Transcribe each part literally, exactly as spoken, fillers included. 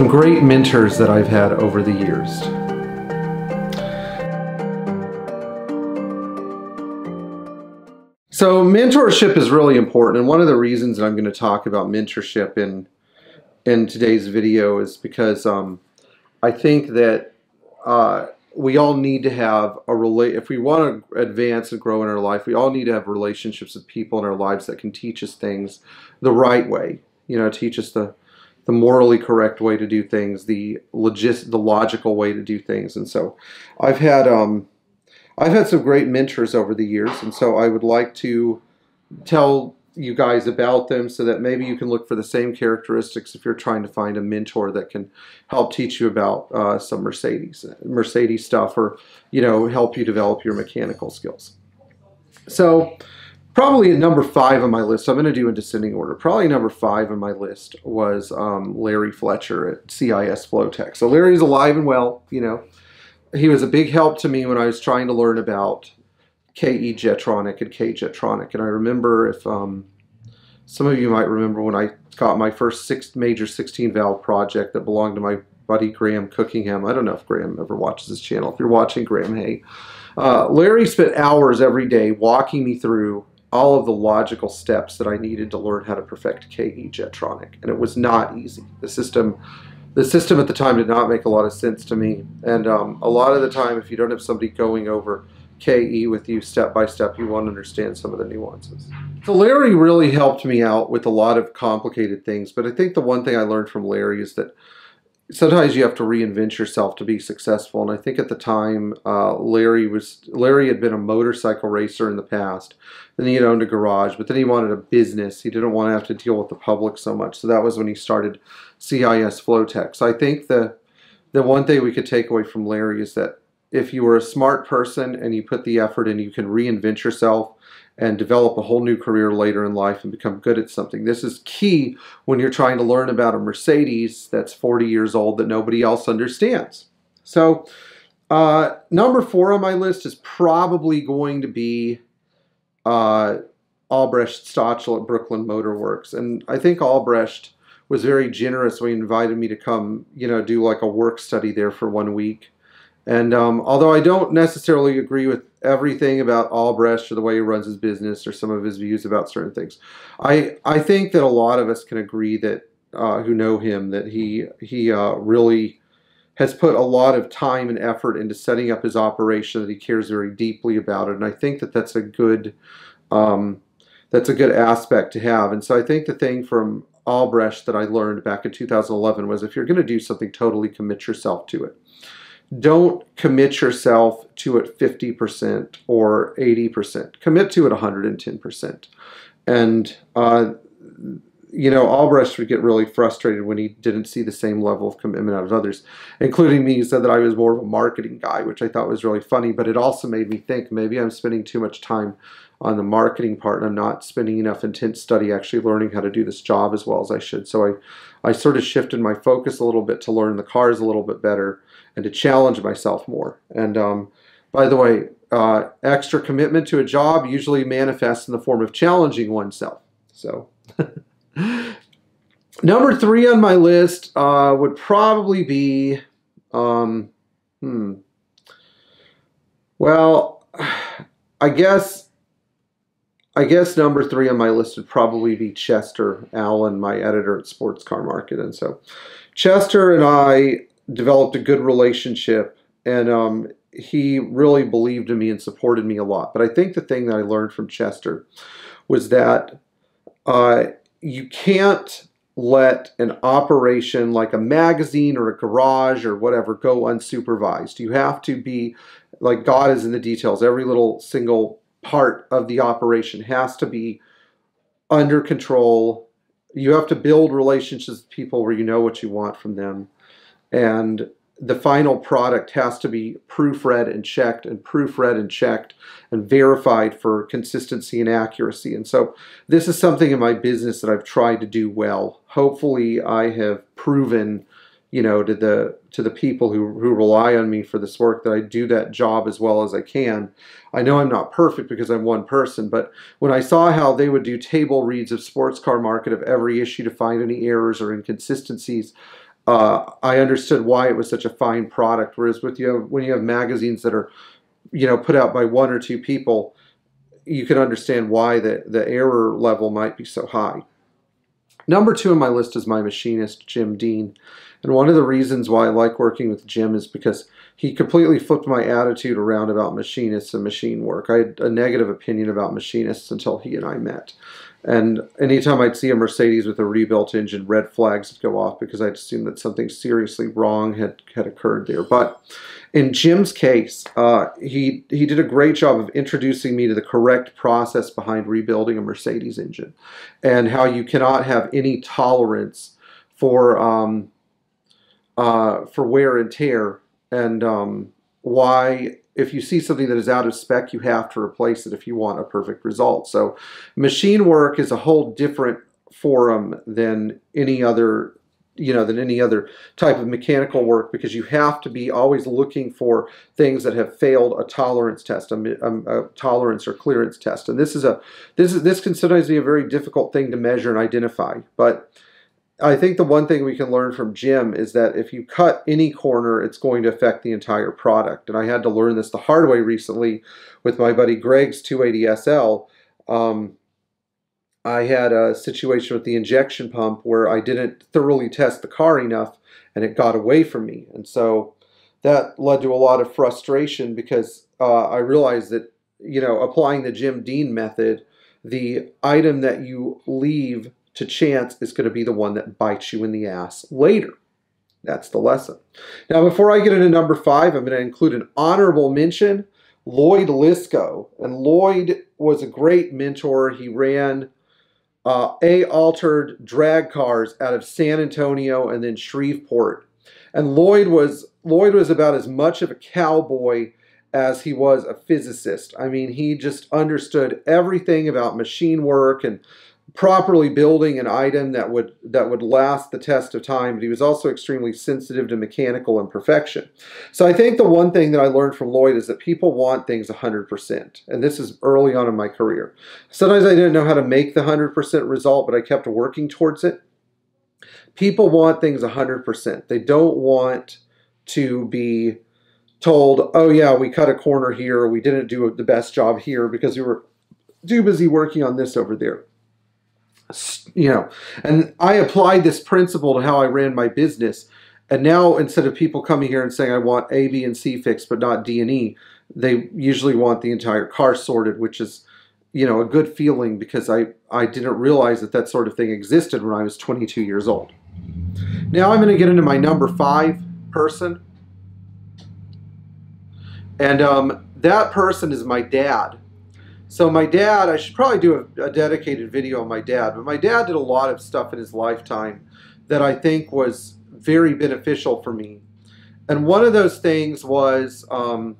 Some great mentors that I've had over the years. So mentorship is really important, and one of the reasons that I'm going to talk about mentorship in in today's video is because um, I think that uh, we all need to have a relate. If we want to advance and grow in our life, we all need to have relationships with people in our lives that can teach us things the right way. You know, teach us the the morally correct way to do things, the logis the logical way to do things. And so, I've had um, I've had some great mentors over the years, and so I would like to tell you guys about them so that maybe you can look for the same characteristics if you're trying to find a mentor that can help teach you about uh, some Mercedes Mercedes stuff, or, you know, help you develop your mechanical skills. So probably at number five on my list, I'm going to do in descending order, probably number five on my list was um, Larry Fletcher at C I S Flow Tech. So Larry's alive and well, you know. He was a big help to me when I was trying to learn about K E Jetronic and K E Jetronic. And I remember, if um, some of you might remember, when I got my first six, major sixteen valve project that belonged to my buddy Graham Cookingham. I don't know if Graham ever watches this channel. If you're watching, Graham, hey. Uh, Larry spent hours every day walking me through all of the logical steps that I needed to learn how to perfect K E Jetronic. And it was not easy. The system... The system at the time did not make a lot of sense to me, and um, a lot of the time, if you don't have somebody going over K E with you step by step, you won't understand some of the nuances. So Larry really helped me out with a lot of complicated things, but I think the one thing I learned from Larry is that sometimes you have to reinvent yourself to be successful, and I think at the time, uh, Larry was Larry had been a motorcycle racer in the past, then he had owned a garage, but then he wanted a business. He didn't want to have to deal with the public so much, so that was when he started C I S Flow Tech. So I think the, the one thing we could take away from Larry is that if you were a smart person and you put the effort in, you can reinvent yourself and develop a whole new career later in life and become good at something. This is key when you're trying to learn about a Mercedes that's forty years old that nobody else understands. So uh, number four on my list is probably going to be uh, Albrecht Stochel at Brooklyn Motor Works. And I think Albrecht was very generous when he invited me to come, you know, do like a work study there for one week. And um, although I don't necessarily agree with everything about Albrecht or the way he runs his business or some of his views about certain things, I, I think that a lot of us can agree that uh, who know him, that he, he uh, really has put a lot of time and effort into setting up his operation, that he cares very deeply about it. And I think that that's a good, um, that's a good aspect to have. And so I think the thing from Albrecht that I learned back in two thousand eleven was, if you're going to do something, totally commit yourself to it. Don't commit yourself to it fifty percent or eighty percent. Commit to it one hundred ten percent. And, uh, you know, Albrecht would get really frustrated when he didn't see the same level of commitment out of others, including me. He said that I was more of a marketing guy, which I thought was really funny, but it also made me think maybe I'm spending too much time on the marketing part, and I'm not spending enough intense study actually learning how to do this job as well as I should. So I, I sort of shifted my focus a little bit to learn the cars a little bit better and to challenge myself more. And um, by the way, uh, extra commitment to a job usually manifests in the form of challenging oneself. So number three on my list uh, would probably be, um, hmm, well, I guess... I guess number three on my list would probably be Chester Allen, my editor at Sports Car Market. And so Chester and I developed a good relationship, and um, he really believed in me and supported me a lot. But I think the thing that I learned from Chester was that uh, you can't let an operation like a magazine or a garage or whatever go unsupervised. You have to be, like, God is in the details. Every little single part of the operation has to be under control. You have to build relationships with people where you know what you want from them. And the final product has to be proofread and checked and proofread and checked and verified for consistency and accuracy. And so this is something in my business that I've tried to do well. Hopefully I have proven, you know, to the to the people who, who rely on me for this work, that I do that job as well as I can. I know I'm not perfect because I'm one person, but when I saw how they would do table reads of Sports Car Market of every issue to find any errors or inconsistencies, uh, I understood why it was such a fine product. Whereas with you have, when you have magazines that are, you know, put out by one or two people, you can understand why the, the error level might be so high. Number two on my list is my machinist, Jim Dean. And one of the reasons why I like working with Jim is because he completely flipped my attitude around about machinists and machine work. I had a negative opinion about machinists until he and I met. And anytime I'd see a Mercedes with a rebuilt engine, red flags would go off because I'd assume that something seriously wrong had, had occurred there. But in Jim's case, uh, he, he did a great job of introducing me to the correct process behind rebuilding a Mercedes engine and how you cannot have any tolerance for... Um, Uh, for wear and tear, and um, why if you see something that is out of spec, you have to replace it if you want a perfect result. So machine work is a whole different forum than any other, you know, than any other type of mechanical work, because you have to be always looking for things that have failed a tolerance test, a, a, a tolerance or clearance test. And this is a this is this can sometimes be a very difficult thing to measure and identify, but I think the one thing we can learn from Jim is that if you cut any corner, it's going to affect the entire product. And I had to learn this the hard way recently with my buddy Greg's two eighty S L. Um, I had a situation with the injection pump where I didn't thoroughly test the car enough and it got away from me. And so that led to a lot of frustration because uh, I realized that, you know, applying the Jim Dean method, the item that you leave to chance is going to be the one that bites you in the ass later. That's the lesson. Now, before I get into number five, I'm going to include an honorable mention, Lloyd Lisco. And Lloyd was a great mentor. He ran uh, A-altered drag cars out of San Antonio and then Shreveport. And Lloyd was, Lloyd was about as much of a cowboy as he was a physicist. I mean, he just understood everything about machine work and properly building an item that would that would last the test of time, but he was also extremely sensitive to mechanical imperfection. So I think the one thing that I learned from Lloyd is that people want things one hundred percent, and this is early on in my career. Sometimes I didn't know how to make the one hundred percent result, but I kept working towards it. People want things one hundred percent. They don't want to be told, oh yeah, we cut a corner here, we didn't do the best job here because we were too busy working on this over there. You know, and I applied this principle to how I ran my business. And now instead of people coming here and saying, I want A, B, and C fixed, but not D and E, they usually want the entire car sorted, which is, you know, a good feeling because I, I didn't realize that that sort of thing existed when I was twenty-two years old. Now I'm going to get into my number five person. And um, that person is my dad. So my dad, I should probably do a, a dedicated video on my dad, but my dad did a lot of stuff in his lifetime that I think was very beneficial for me. And one of those things was um,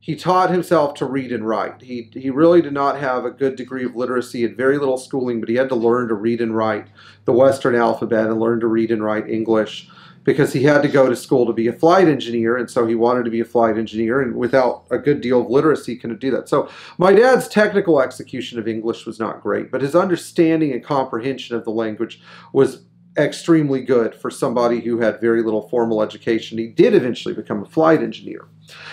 he taught himself to read and write. He, he really did not have a good degree of literacy. He had very little schooling, but he had to learn to read and write the Western alphabet and learn to read and write English because he had to go to school to be a flight engineer, and so he wanted to be a flight engineer, and without a good deal of literacy, couldn't do that. So my dad's technical execution of English was not great, but his understanding and comprehension of the language was extremely good for somebody who had very little formal education. He did eventually become a flight engineer.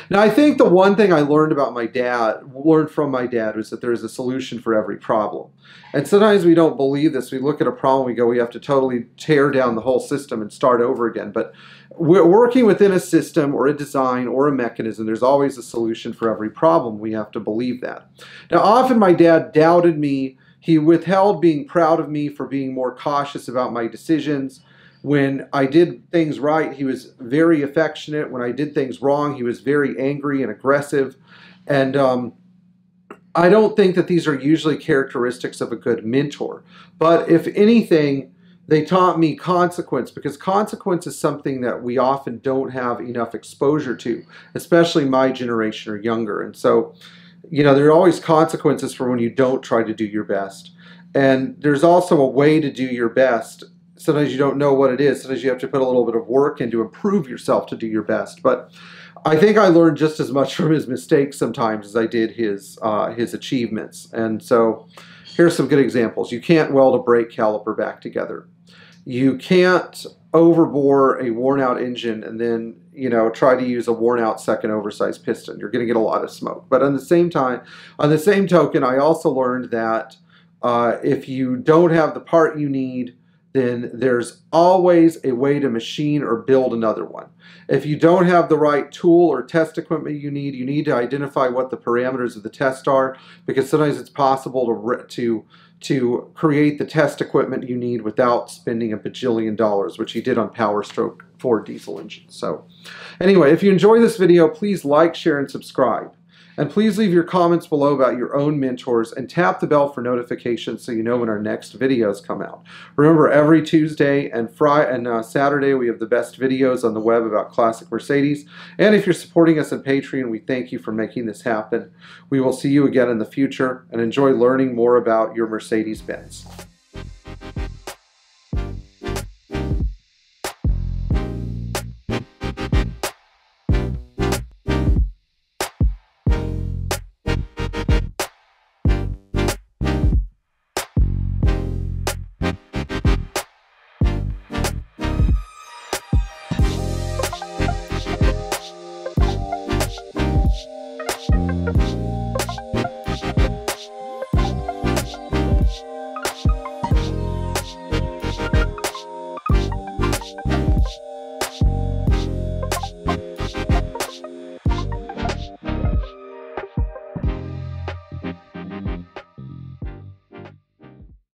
Now, I think the one thing I learned about my dad, learned from my dad, was that there is a solution for every problem. And sometimes we don't believe this. We look at a problem, we go, we have to totally tear down the whole system and start over again. But we're working within a system or a design or a mechanism, there's always a solution for every problem. We have to believe that. Now, often my dad doubted me. He withheld being proud of me for being more cautious about my decisions. When I did things right, he was very affectionate. When I did things wrong, he was very angry and aggressive. And um, I don't think that these are usually characteristics of a good mentor. But if anything, they taught me consequence, because consequence is something that we often don't have enough exposure to, especially my generation or younger. And so, you know, there are always consequences for when you don't try to do your best. And there's also a way to do your best. Sometimes you don't know what it is. Sometimes you have to put a little bit of work in to improve yourself to do your best. But I think I learned just as much from his mistakes sometimes as I did his, uh, his achievements. And so here's some good examples. You can't weld a brake caliper back together. You can't overbore a worn out engine and then, you know, try to use a worn out second oversized piston. You're going to get a lot of smoke. But on the same time, on the same token, I also learned that uh, if you don't have the part you need, then there's always a way to machine or build another one. If you don't have the right tool or test equipment you need, you need to identify what the parameters of the test are, because sometimes it's possible to to to create the test equipment you need without spending a bajillion dollars, which he did on Powerstroke Ford diesel engines. So anyway, if you enjoy this video, please like, share, and subscribe. And please leave your comments below about your own mentors and tap the bell for notifications so you know when our next videos come out. Remember, every Tuesday and Friday and uh, Saturday we have the best videos on the web about classic Mercedes. And if you're supporting us on Patreon, we thank you for making this happen. We will see you again in the future, and enjoy learning more about your Mercedes Benz. Bye.